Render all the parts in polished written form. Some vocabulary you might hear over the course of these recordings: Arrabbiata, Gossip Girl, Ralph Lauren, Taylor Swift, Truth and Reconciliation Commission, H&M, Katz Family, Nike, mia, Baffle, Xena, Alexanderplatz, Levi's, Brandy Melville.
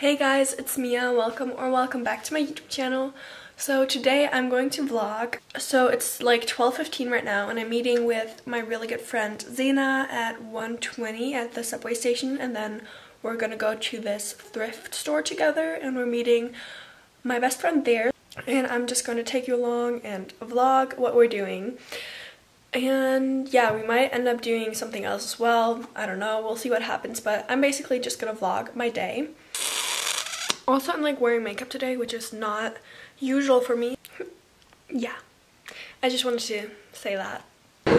Hey guys, it's Mia. Welcome back to my YouTube channel. So today I'm going to vlog. So it's like 12:15 right now and I'm meeting with my really good friend Xena at 1:20 at the subway station, and then we're gonna go to this thrift store together and we're meeting my best friend there, and I'm just gonna take you along and vlog what we're doing. And yeah, we might end up doing something else as well. I don't know, we'll see what happens, but I'm basically just gonna vlog my day. Also, I'm like wearing makeup today, which is not usual for me. Yeah, I just wanted to say that. I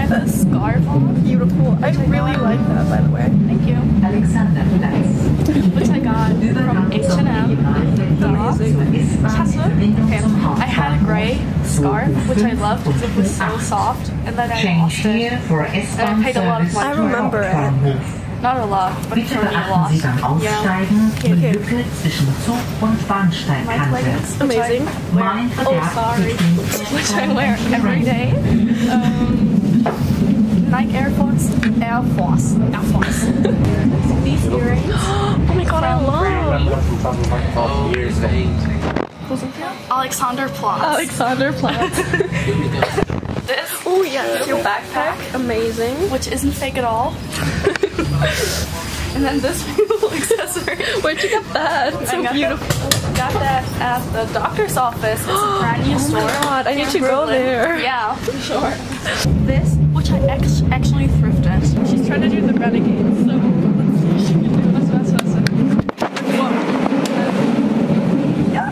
have a scarf on. Beautiful. I really like that, by the way. Thank you. Alexanderplatz. Which I got from H&M. Okay. I had a gray scarf, which I loved because it was so soft, and then I lost it, and I paid a lot of money. I remember it. Not a lot, but it's already a lot. Yeah. Okay. My leggings, amazing. Which I wear every day. Nike Air Force. These earrings. Oh my god, I love Alexanderplatz. This. Oh yeah, this is your backpack. Amazing. Which isn't fake at all. And then this beautiful accessory. Where'd you get that? It's so beautiful. Got that at the doctor's office. It's a brand new store. Oh god, I need to go there. Yeah, for sure. This, which I actually thrifted. She's trying to do the renegades, so let's see if she can do this. Yeah.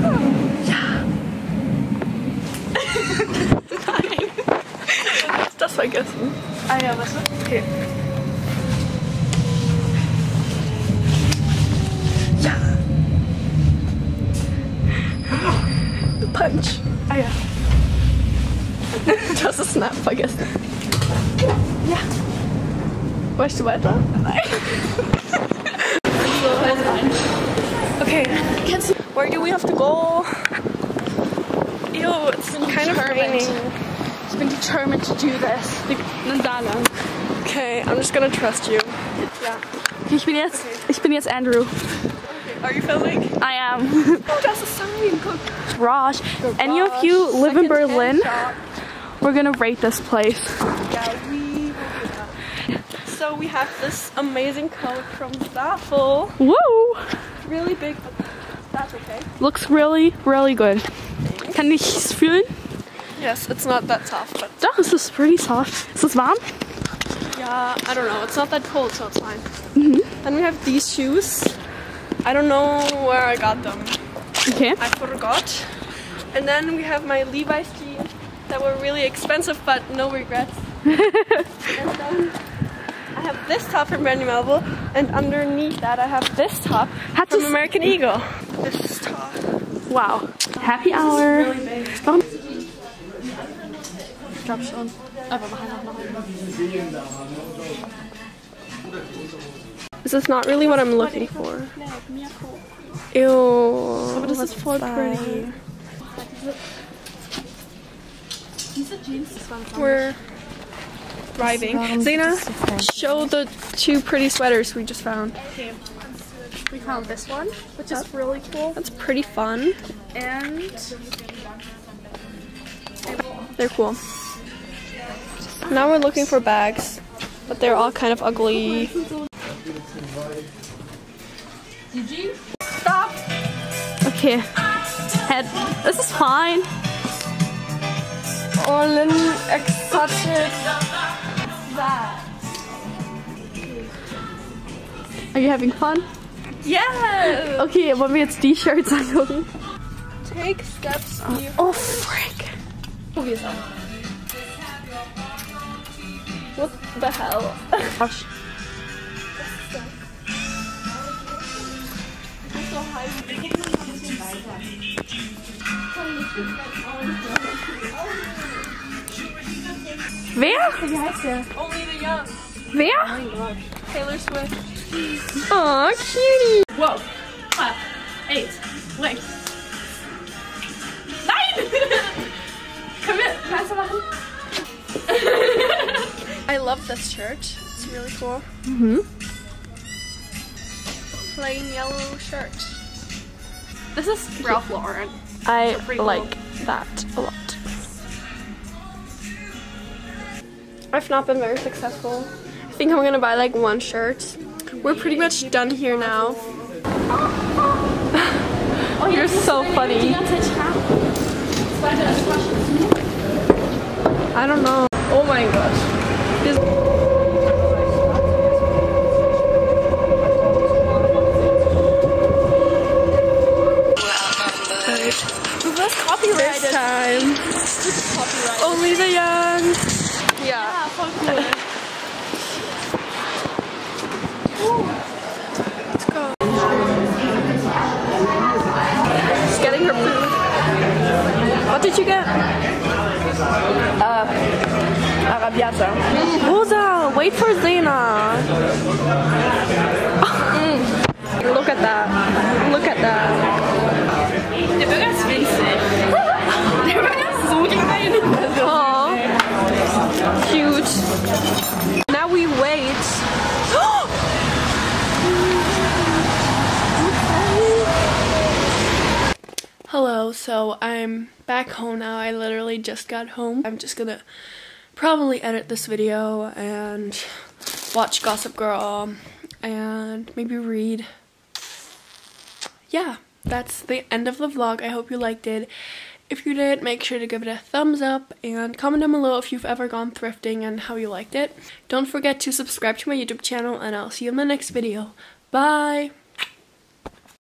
Das vergessen. Ah ja, was? Okay. Punch. Ah ja. Du hast es Snap vergessen. Ja. Wolltest du weiter? Nein. So, okay. Where do we have to go? Ew, it's kind of raining. I've been determined to do this. Okay, I'm just gonna trust you. Yeah. Ich bin jetzt Andrew. Are you filming? I am. Oh, that's a sign. Look. Garage. Any of you live in Berlin? Shop. We're gonna rate this place. Yeah, we will do that. So we have this amazing coat from Baffle. Woo! Really big. That's okay. Looks really, really good. Thanks. Can you feel? Yes, it's not that soft, but. Doch, this is pretty soft. Is this warm? Yeah, I don't know. It's not that cold, so it's fine. Mm-hmm. Then we have these shoes. I don't know where I got them. Okay. I forgot. And then we have my Levi's jeans that were really expensive, but no regrets. And then I have this top from Brandy Melville, and underneath that I have this top from American Eagle. This top. Wow. Happy hour. This is really big. Ich glaub schon. Aber wir haben noch einen. This is not really what I'm looking for. Ew. Oh, this is so pretty. We're driving. Xena, show the two pretty sweaters we just found. Okay. We found this one, which is really cool. That's pretty fun. And they're cool. Now we're looking for bags, but they're all kind of ugly. Did you? Stop! Okay. Head. This is fine. All in exotic. Are you having fun? Yes! Okay, wollen wir jetzt die Shirts angucken? Take steps. Oh, frick! Okay, so. What the hell? Gosh. Wer? Wie heißt der? Only the Young. Wer? Oh mein Gott. Taylor Swift. Aw, cutie. Wow. 5, 8, wait. Nein! Können wir Pause machen? I love this shirt. It's really cool. Plain yellow shirt. This is Ralph Lauren. I like that a lot. I've not been very successful. I think I'm gonna buy like one shirt. We're pretty much done here now. You're so funny. I don't know. Oh my gosh. Reverse copyright time. Only the young. Yeah. Let's go. She's getting her food. What did you get? Arrabbiata. Rosa, wait for Xena. Look at that. Look at that. Der Burger ist winzig. Der Burger ist so klein. Oh, cute. Now we wait. Hello, so I'm back home now. I literally just got home. I'm just gonna probably edit this video and watch Gossip Girl and maybe read. Yeah. That's the end of the vlog. I hope you liked it. If you did, make sure to give it a thumbs up and comment down below if you've ever gone thrifting and how you liked it. Don't forget to subscribe to my YouTube channel, and I'll see you in the next video. Bye!